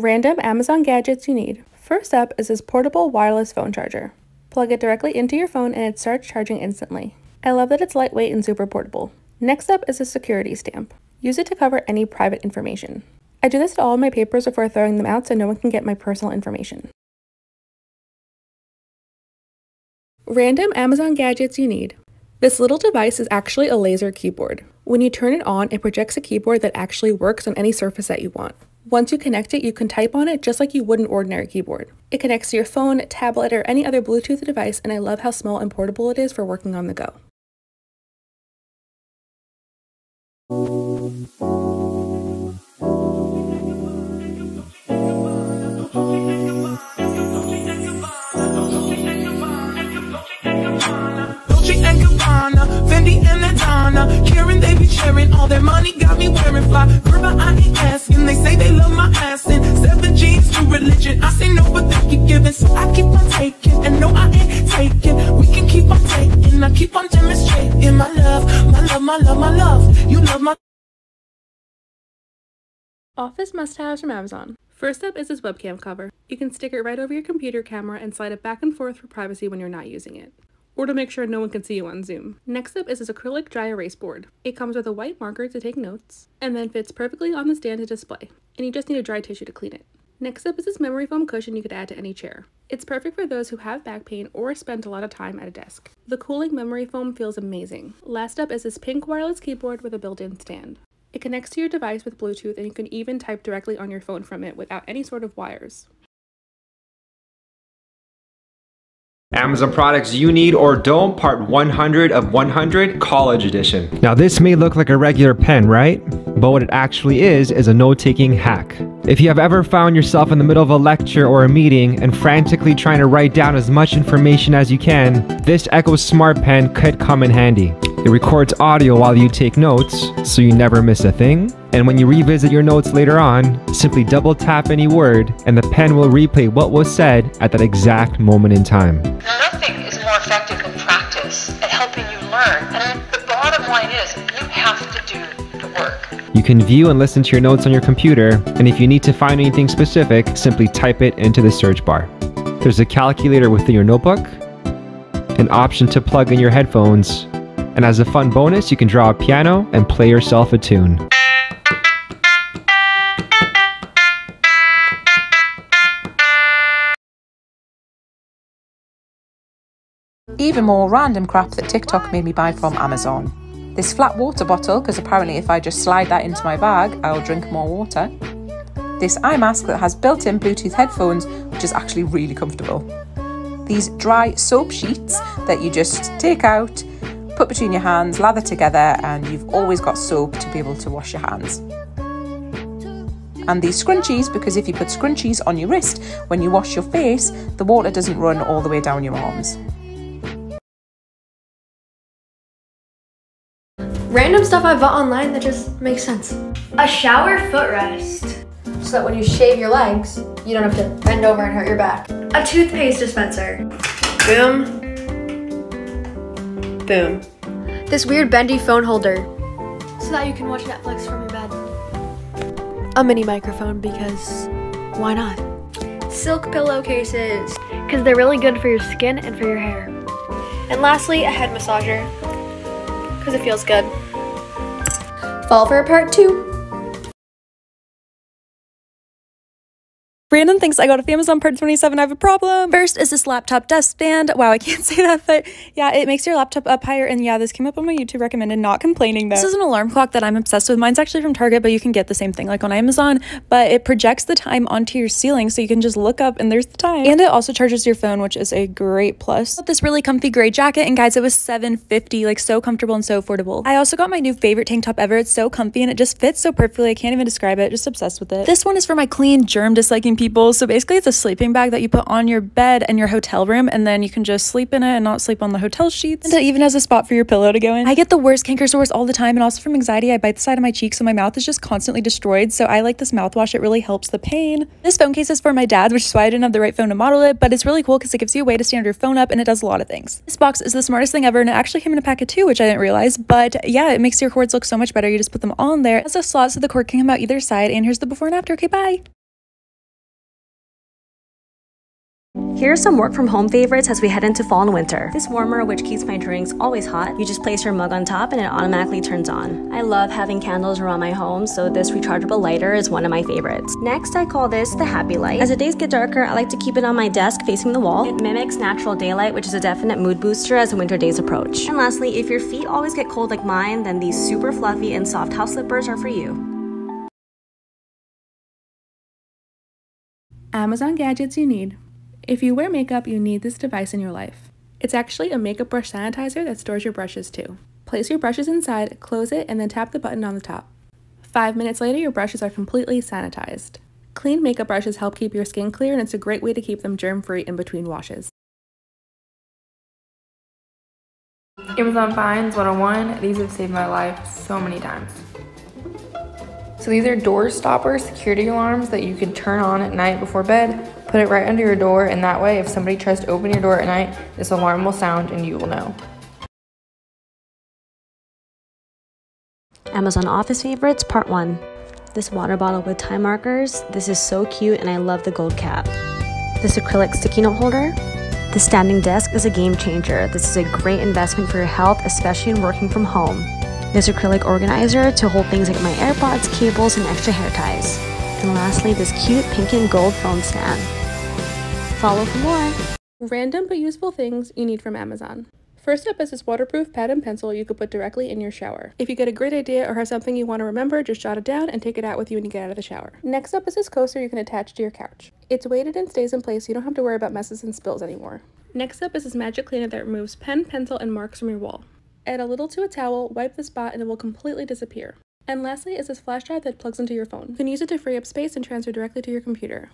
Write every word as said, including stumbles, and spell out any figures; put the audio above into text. Random Amazon gadgets you need. First up is this portable wireless phone charger. Plug it directly into your phone and it starts charging instantly. I love that it's lightweight and super portable. Next up is a security stamp. Use it to cover any private information. I do this to all of my papers before throwing them out so no one can get my personal information. Random Amazon gadgets you need. This little device is actually a laser keyboard. When you turn it on, it projects a keyboard that actually works on any surface that you want. Once you connect it, you can type on it just like you would an ordinary keyboard. It connects to your phone, tablet, or any other Bluetooth device, and I love how small and portable it is for working on the go. Karen, they be sharing all their money, got me wearing fly. Girl, I ain't asking, they say they love my ass. And seven G's to religion, I say no, but they keep giving. So I keep on taking, and no, I ain't taking. We can keep on taking, I keep on demonstrating my love, my love, my love, my love. You love my office must-haves from Amazon. First up is this webcam cover. You can stick it right over your computer camera and slide it back and forth for privacy when you're not using it, or to make sure no one can see you on Zoom. Next up is this acrylic dry erase board. It comes with a white marker to take notes, and then fits perfectly on the stand to display, and you just need a dry tissue to clean it. Next up is this memory foam cushion you could add to any chair. It's perfect for those who have back pain or spend a lot of time at a desk. The cooling memory foam feels amazing. Last up is this pink wireless keyboard with a built-in stand. It connects to your device with Bluetooth, and you can even type directly on your phone from it without any sort of wires. Amazon products you need or don't, part one hundred of one hundred, college edition. Now this may look like a regular pen, right? But what it actually is, is a note-taking hack. If you have ever found yourself in the middle of a lecture or a meeting and frantically trying to write down as much information as you can, this Echo Smart Pen could come in handy. It records audio while you take notes, so you never miss a thing. And when you revisit your notes later on, simply double tap any word and the pen will replay what was said at that exact moment in time. Nothing is more effective in practice at helping you learn. And the bottom line is, you have to do the work. You can view and listen to your notes on your computer, and if you need to find anything specific, simply type it into the search bar. There's a calculator within your notebook, an option to plug in your headphones, and as a fun bonus, you can draw a piano and play yourself a tune. Even more random crap that TikTok made me buy from Amazon. This flat water bottle, because apparently if I just slide that into my bag, I'll drink more water. This eye mask that has built-in Bluetooth headphones, which is actually really comfortable. These dry soap sheets that you just take out, put between your hands, lather together, and you've always got soap to be able to wash your hands. And these scrunchies, because if you put scrunchies on your wrist, when you wash your face, the water doesn't run all the way down your arms. Random stuff I bought online that just makes sense. A shower footrest. So that when you shave your legs, you don't have to bend over and hurt your back. A toothpaste dispenser. Boom. Boom. This weird bendy phone holder. So that you can watch Netflix from your bed. A mini microphone, because why not? Silk pillowcases. Because they're really good for your skin and for your hair. And lastly, a head massager. Because it feels good. Fall for a part two. Random things I got off Amazon, part twenty-seven, I have a problem. First is this laptop desk stand. Wow, I can't say that, but yeah, it makes your laptop up higher, and yeah, this came up on my YouTube recommended, not complaining though. This is an alarm clock that I'm obsessed with. Mine's actually from Target, but you can get the same thing like on Amazon, but it projects the time onto your ceiling so you can just look up and there's the time. And it also charges your phone, which is a great plus. I got this really comfy gray jacket, and guys, it was seven fifty, like so comfortable and so affordable. I also got my new favorite tank top ever. It's so comfy and it just fits so perfectly. I can't even describe it, just obsessed with it. This one is for my clean, germ disliking people. So basically it's a sleeping bag that you put on your bed in your hotel room, and then you can just sleep in it and not sleep on the hotel sheets. And it even has a spot for your pillow to go in. I get the worst canker sores all the time, and also from anxiety I bite the side of my cheek, so my mouth is just constantly destroyed. So I like this mouthwash, it really helps the pain. This phone case is for my dad, which is why I didn't have the right phone to model it, but it's really cool because it gives you a way to stand your phone up and it does a lot of things. This box is the smartest thing ever, and it actually came in a pack of two, which I didn't realize, but yeah, it makes your cords look so much better. You just put them all in there. It has a slot so the cord can come out either side, and here's the before and after. Okay, bye. Here are some work from home favorites as we head into fall and winter. This warmer, which keeps my drinks always hot, you just place your mug on top and it automatically turns on. I love having candles around my home, so this rechargeable lighter is one of my favorites. Next, I call this the happy light. As the days get darker, I like to keep it on my desk facing the wall. It mimics natural daylight, which is a definite mood booster as the winter days approach. And lastly, if your feet always get cold like mine, then these super fluffy and soft house slippers are for you. Amazon gadgets you need. If you wear makeup, you need this device in your life. It's actually a makeup brush sanitizer that stores your brushes too. Place your brushes inside, close it, and then tap the button on the top. Five minutes later, your brushes are completely sanitized. Clean makeup brushes help keep your skin clear, and it's a great way to keep them germ-free in between washes. Amazon Finds one oh one. These have saved my life so many times. So these are door stopper security alarms that you can turn on at night before bed, put it right under your door, and that way if somebody tries to open your door at night, this alarm will sound and you will know. Amazon Office Favorites Part one. This water bottle with time markers, this is so cute and I love the gold cap. This acrylic sticky note holder. The standing desk is a game changer. This is a great investment for your health, especially in working from home. This acrylic organizer to hold things like my AirPods, cables, and extra hair ties. And lastly, this cute pink and gold phone stand. Follow for more! Random but useful things you need from Amazon. First up is this waterproof pad and pencil you could put directly in your shower. If you get a great idea or have something you want to remember, just jot it down and take it out with you when you get out of the shower. Next up is this coaster you can attach to your couch. It's weighted and stays in place so you don't have to worry about messes and spills anymore. Next up is this magic cleaner that removes pen, pencil, and marks from your wall. Add a little to a towel, wipe the spot, and it will completely disappear. And lastly is this flash drive that plugs into your phone. You can use it to free up space and transfer directly to your computer.